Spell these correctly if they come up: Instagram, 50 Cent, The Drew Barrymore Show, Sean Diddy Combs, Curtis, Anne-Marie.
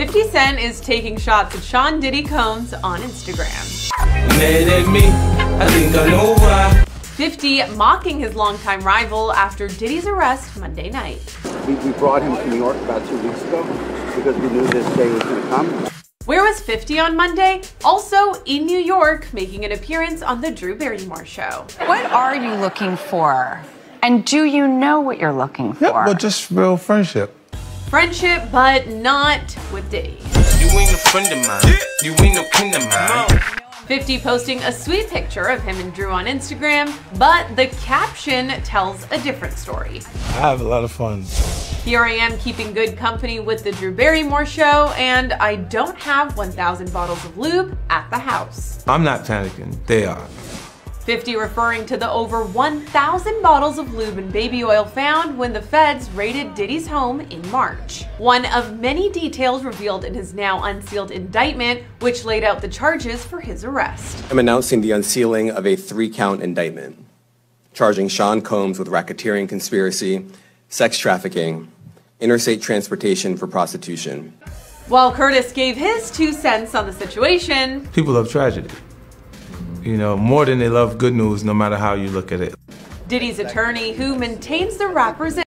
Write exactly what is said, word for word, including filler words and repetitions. fifty Cent is taking shots at Sean Diddy Combs on Instagram. Mad at me, I think I know why. fifty mocking his longtime rival after Diddy's arrest Monday night. We, we brought him to New York about two weeks ago because we knew this day was going to come. Where was fifty on Monday? Also in New York, making an appearance on The Drew Barrymore Show. What are you looking for? And do you know what you're looking for? Yeah, well, just real friendship. Friendship, but not with Diddy. You ain't a friend of mine. You ain't no kin of mine. fifty posting a sweet picture of him and Drew on Instagram, but the caption tells a different story. I have a lot of fun. Here I am keeping good company with The Drew Barrymore Show, and I don't have one thousand bottles of lube at the house. I'm not panicking, they are. fifty referring to the over one thousand bottles of lube and baby oil found when the feds raided Diddy's home in March. One of many details revealed in his now unsealed indictment, which laid out the charges for his arrest. I'm announcing the unsealing of a three-count indictment, charging Sean Combs with racketeering conspiracy, sex trafficking, interstate transportation for prostitution. While Curtis gave his two cents on the situation. People love tragedy. You know, more than they love good news, no matter how you look at it. Diddy's attorney, who maintains the rapper's